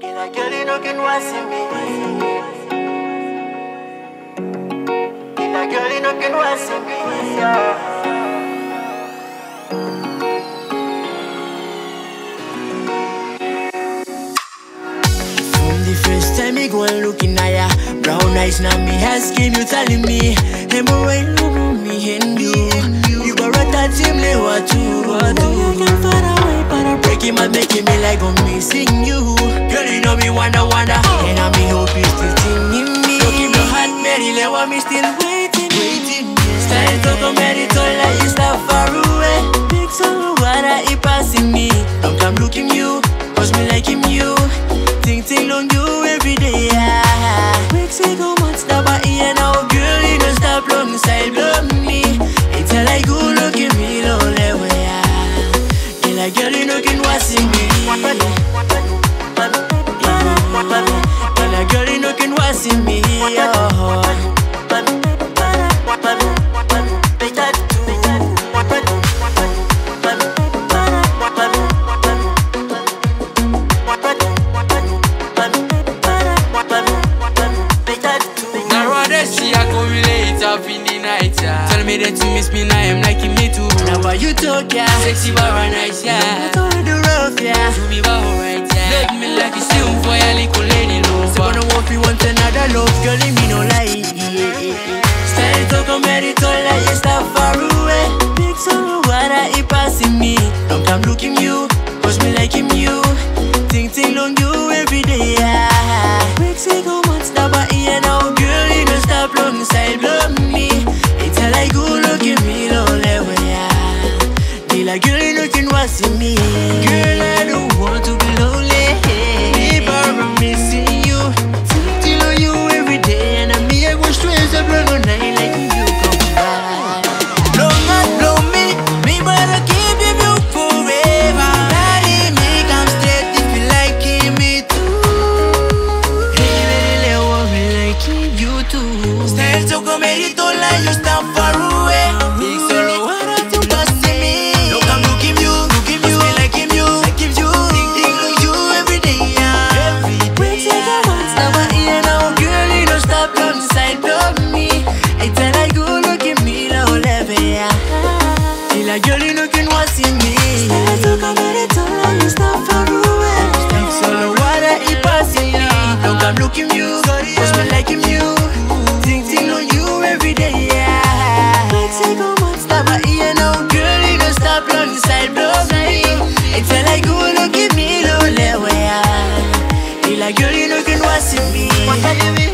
And I girl you know can watch me. And I girl you know can watch me. From the first time me go and look in ya, brown eyes now me asking you telling me, hey boy look me and you got right at him le what do. I making me like I'm missing you. Girl, you know me wonder and I be hope you still singing me. Don't keep your heart merry, let what me still waiting. Starting to come at it all like it's not far away. Big soul, water, it passing me. Don't come looking you, cause me liking you. Think on you every day, yeah. Weeks ago, months, now I hear now. Girl, you don't stop long inside, blow me. It's a like good looking me, lonely way. Like girl, you know can watch me. Like girl, you know can watch me. Tell me that you miss me, now I'm liking me too. Now why you talk, yeah? Sexy but right nice, yeah. Not on the rough, yeah. Do me but alright, yeah. Let me like you still for your little lady love. So gonna walk you want another love, girl, you me no lie. Starting to come at it all like it's not far away. Big soul, water, it passing me. Don't come looking you, cause me liking you. Think on you every day, yeah. Weeks ago, months, now I hear now. Girl, you don't stop long inside, love me. Like good looking me, lonely way, yeah. Like girl, you know can watch me. Girl, I don't want to be lonely. People are missing you. Till on you every day, and I'm here with stress. I bring on night like you come by. Blow me, me better keep you forever. Daddy, me come straight if you liking me too. Hey, really want me liking you too. Stay so committed to like you stop. Girl, you know can watch me. Started to come at it all like it's not far away. It's all water, it passing me. Don't come looking you, cause me liking you. Think on you every day, yeah. Let's take a month, stop at here now. Girl, you don't stop long inside, blow me. It's all like you look at me, lonely way, yeah. Girl, you know can watch me.